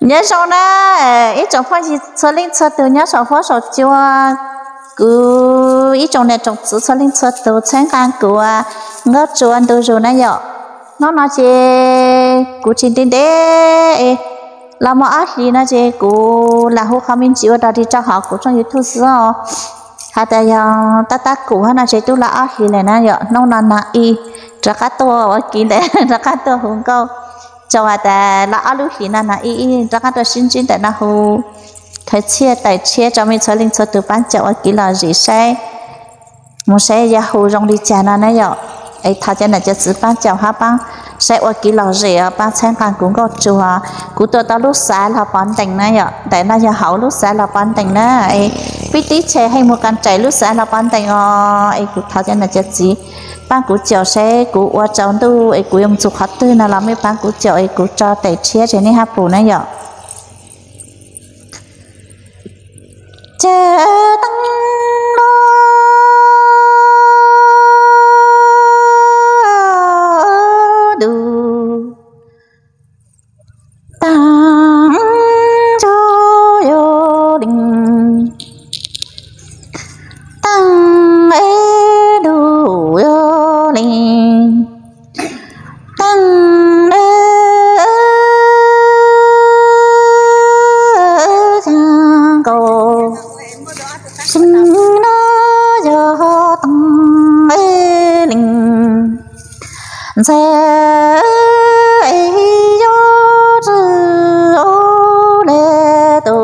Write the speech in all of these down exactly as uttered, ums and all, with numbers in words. nhớ sau đó ít trong phong gì sơ linh sơ từ nhớ sau phó sau chiều cứ ít trong này trong sự sơ linh sơ từ sáng càng cửa ngỡ chỗ ăn từ rồi nãy giờ nó nói gì cứ chín tin đấy là mọi gì nói gì cứ là hô không minh chịu đó thì cho họ cũng trong YouTube sao hả tại giờ ta ta cụ hay là chế tu là gì này nãy giờ nó nói là y ra cá to ở kia đấy ra cá to hùng câu cho à ta là lúc khi nào na ý ra các đồ sinh viên tại na hồ thời chia tại chia cho mình số linh số từ bán chậu ở kỹ là gì sai một sai ra hồ rong đi chả na nấy rồi ấy thà cho là cho sứ bán chậu ha bán sai ở kỹ là gì ở bán sang bán cũng có chùa của tôi tao lúc sáng là bán tỉnh nấy rồi tại na giờ hậu lúc sáng là bán tỉnh na ấy biết tí che hay một căn chạy lúc sáng là bán tỉnh rồi ấy cũng thà cho là cho gì bán củ chậu sẽ củ hoa chậu tu ấy củ dùng chuột hạt tươi là làm mấy bán củ chậu ấy củ cho tẩy chia trên này hấp bù này nhở chợ tăng đô đù tăng cho vô đình tăng ấy đù linh tăng đế sang cầu sinh nó giờ tăng đế linh sẽ ấy do chữ ô đế tổ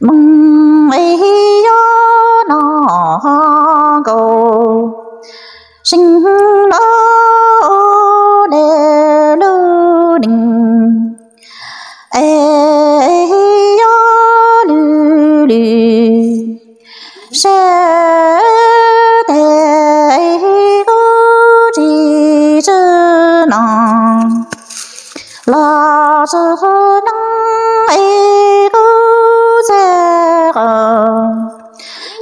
mừng ấy do nó cầu sinh nó để lưu đình ấy do lưu đi sẽ để cố chỉ cho nó là sự năng ấy cố sẽ còn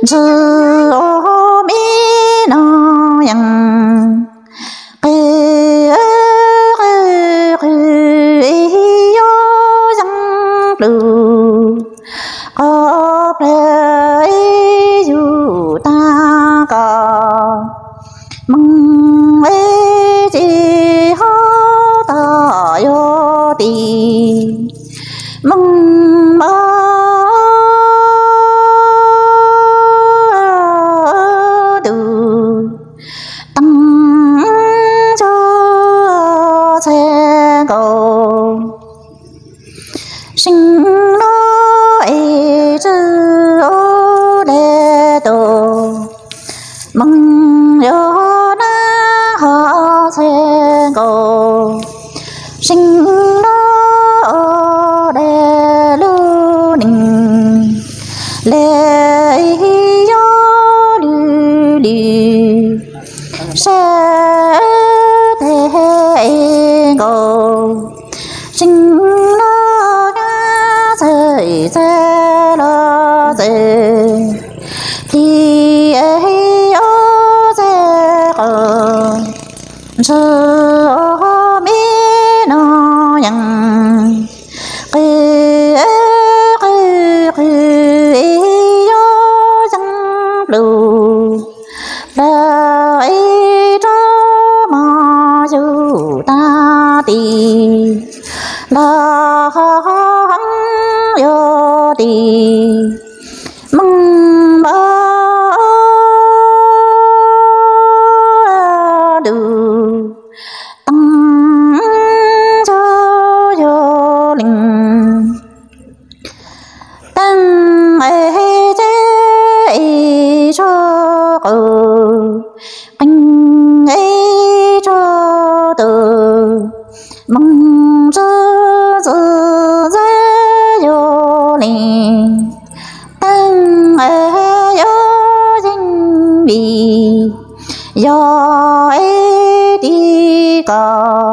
sự ô mi nó yang ke ke ke yo yang lu o plei yu ta ka mong e ji ho ta yo ti mong ma sinh nó ấy chữ ô đê tổ mừng gió na họ xe cổ sinh nó ô đê lưu đình lê gió lưu đi xe thế cổ sinh thế lo thế thì ấy ở thế ở sự ở mi nó nhằng cái cái cái gió chẳng đủ đời cho mà dù ta thì là yo ti mong ba du tăng cho yo linh tăng ấy chế cho anh ấy cho từ mong cho tăng ở gió dinh bì gió ấy đi cò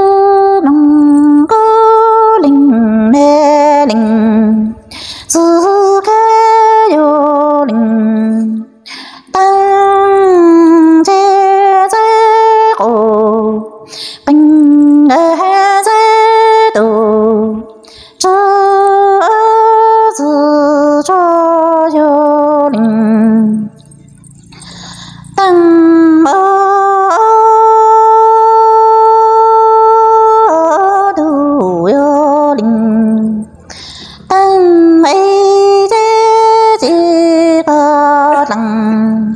cho vô định tâm ơ đủ vô định tâm ấy thế chỉ có lặng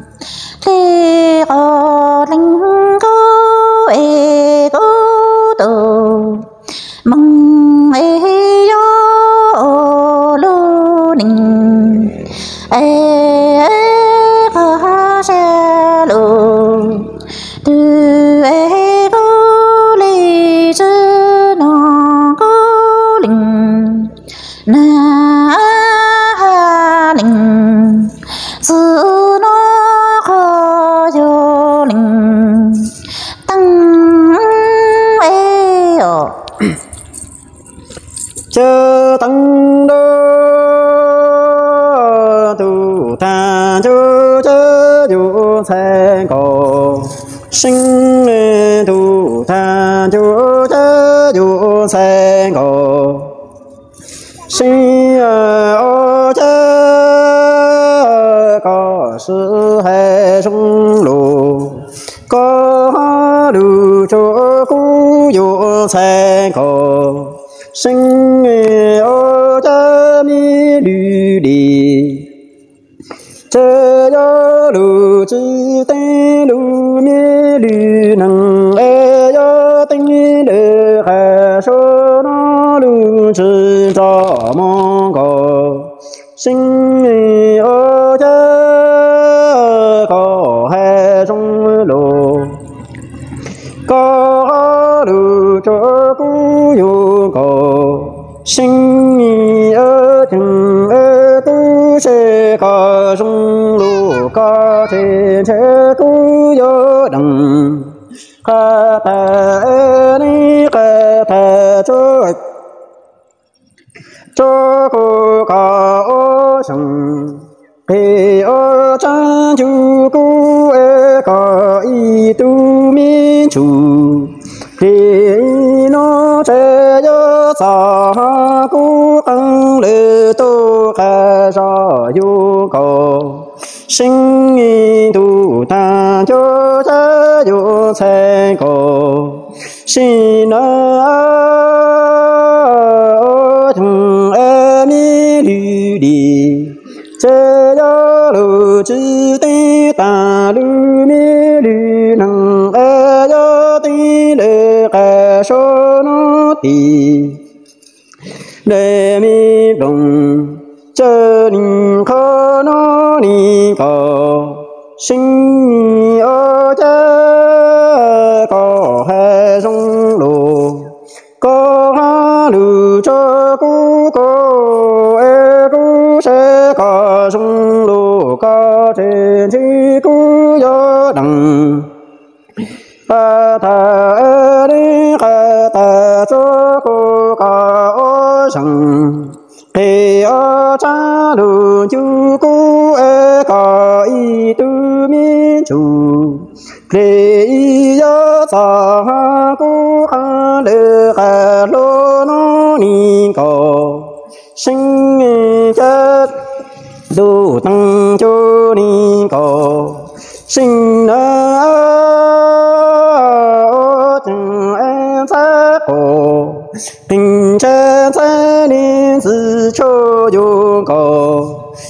thì có lành cố ấy cố tổ mong ấy chư tăng đô tu ta chư chư du sen cổ sinh tu ta chư chư du sen cổ sinh ô chư có sự hệ dung lù có đủ chỗ khu du sen cổ sinh ô cha mi lư đi chớ yo lư chi tê lư mi lư năng e yo tinh đê khả số nó lư chi cho mong cầu sinh ô cha có hệ trong lô có lư cho cú yo cầu sinh ý ở chừng ở tu sẽ có dung lũ có thể sẽ cứu do đằng khả ta ở đây khả ta cho cho cô có ô sừng thì ô trang chú cô ấy có ý tu mi chú thì nó sẽ do sao do yêu cầu sinh nghi tu ta cho cha yêu sen cầu xin ở trong em đi đi chơi đó lù chỉ ti ta lù mi lù năng ở đó ti để cái số nó ti để mi đồng chớ nín khó nó nín khó sinh ở chớ có hệ dung lô có hạ lư cho cú cô ê cú sẽ có dung lô có trên chi cú gió đằng ta thả ê đi khả ta cho cô có ô sẵn thì ở cha đường chú cô ấy có ý tư mi chủ thì do sa cô ha được cả lô nó ni cầu sinh chết đủ tăng cho ni cầu sinh đã từng em sẽ cầu tình chân sẽ nên giữ cho dù cầu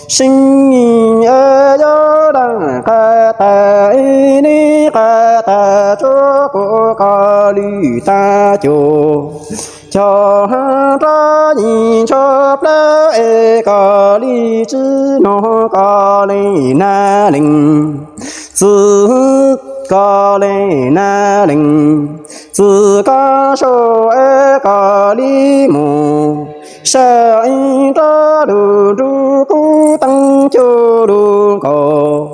sinh ý ở gió đằng khả ta ý ní khả ta cho cô có lì ta cho cho hắn ra nhìn cho bá ê có lì chứ nó có lì na linh giữ có lì na linh Sư ca sô ế ca li mù Sa in ta đu đu cú tăng chô đu cầu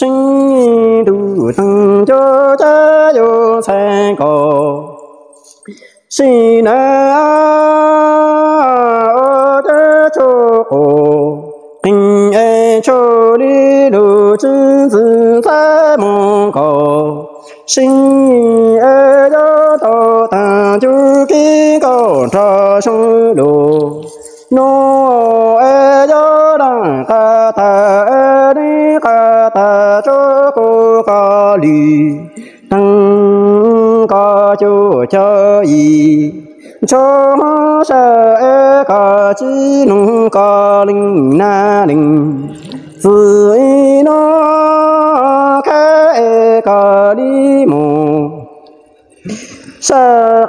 sinh đu tăng chô cha vô sen cầu Sinh á ô chá chô cầu Kinh ế chô đi đu chư dư thái mô cầu sinh ế do tổ ta chú ký cầu trò sông đồ nô ế do đằng rằng ta ta đi ca ta cho cô có lì tăng có chỗ cho gì cho sợ có chi nung có linh na linh dưới nó khẽ có đi mù sợ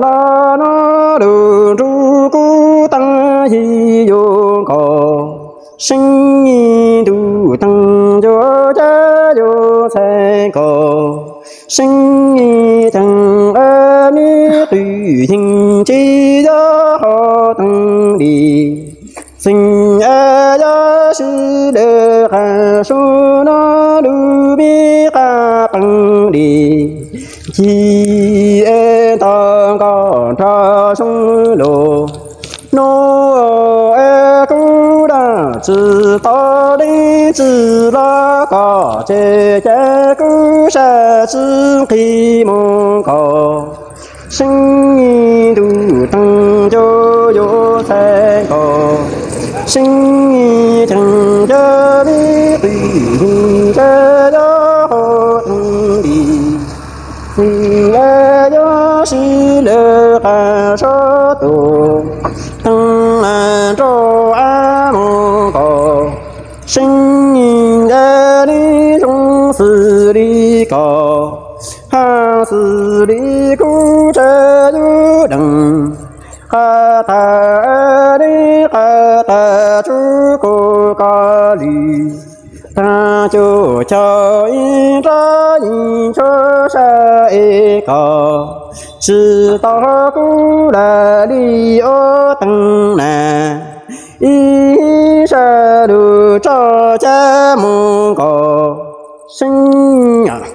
nó nó đường ru cú tăng gì vô cò sinh y đủ tăng cho cha vô xe cò sinh y chẳng ơ mi tùy hình chi do họ tăng đi sinh ơ do sư đơ khả su nó đủ bi ca tăng đi chi ơ tăng còn cho sung lộ nô ơ cú đà chữ to đi chữ la có chế chế cú sẽ chữ khi mong có sinh đủ tăng cho vô thế có sinh chẳng cho biết tùy hình cho đó hôn đi vì là do sư lơ cả số tổ tăng là cho á mô cò sinh ra đi trong sự đi cò ha sự đi cú cha du đằng ha ta đi ha ta chú cô ca đi ta chú cho in ra in cho sa e cò chữ to cú là đi ô tăng nà ý sa đồ cho cha mông cò sinh